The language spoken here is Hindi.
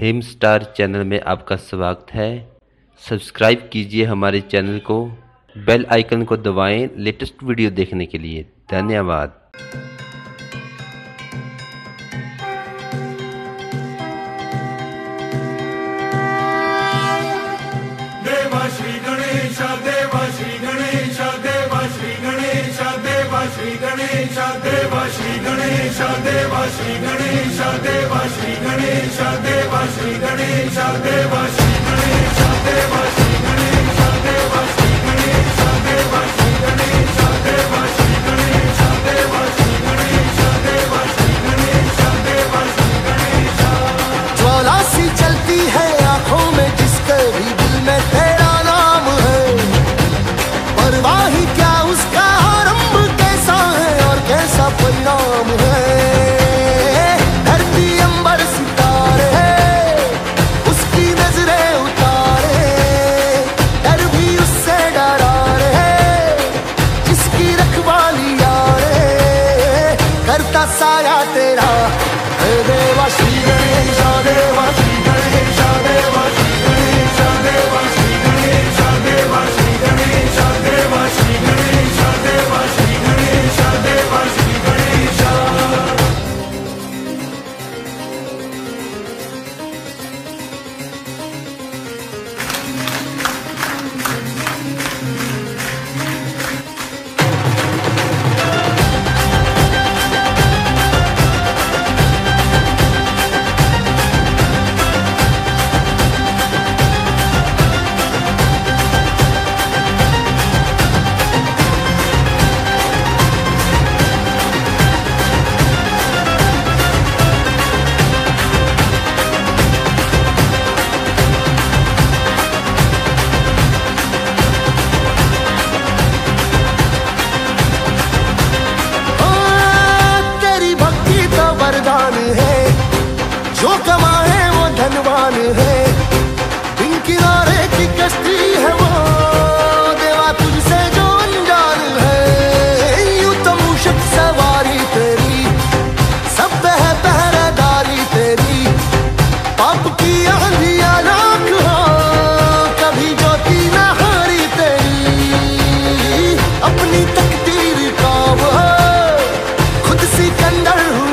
हेम स्टार चैनल में आपका स्वागत है। सब्सक्राइब कीजिए हमारे चैनल को, बेल आइकन को दबाएं लेटेस्ट वीडियो देखने के लिए। धन्यवाद। देवा श्री गणेशा, देवा श्री गणेशा, देवा श्री गणेशा, देवा श्री गणेशा, देवा श्री गणेशा, देवा श्री गणेशा, देवा श्री गणेशा, देवा श्री गणेशा, देवा श्री गणेशा, देवा श्री गणेशा, देवा श्री गणेशा, देवा श्री गणेशा, देवा श्री गणेशा, देवा श्री गणेशा, देवा श्री गणेशा, देवा श्री गणेशा। ज्वाला सी चलती है आँखों में जिसके भी दिल में तेरा नाम है। परवाही क्या उसका आरंभ कैसा है और कैसा परिणाम है। साया तेरा देवा श्री गणेशा, देवा श्री गणेशा, देवा श्री गणेशा, देवा श्री गणेशा, देवा श्री गणेशा, देवा श्री गणेशा, देवा श्री गणेशा, देवा श्री गणेशा। जो कमाए वो धनवान है, बिन किनारे की कश्ती है वो। देवा तुझसे जो अनजान है, यूं तो मुश्क सवारी तेरी, सब है पहरेदारी तेरी। पाप की आंधियां लाख हो, कभी ज्योति न हारी तेरी। अपनी तकदीर का वो खुद सिकंदर हुआ।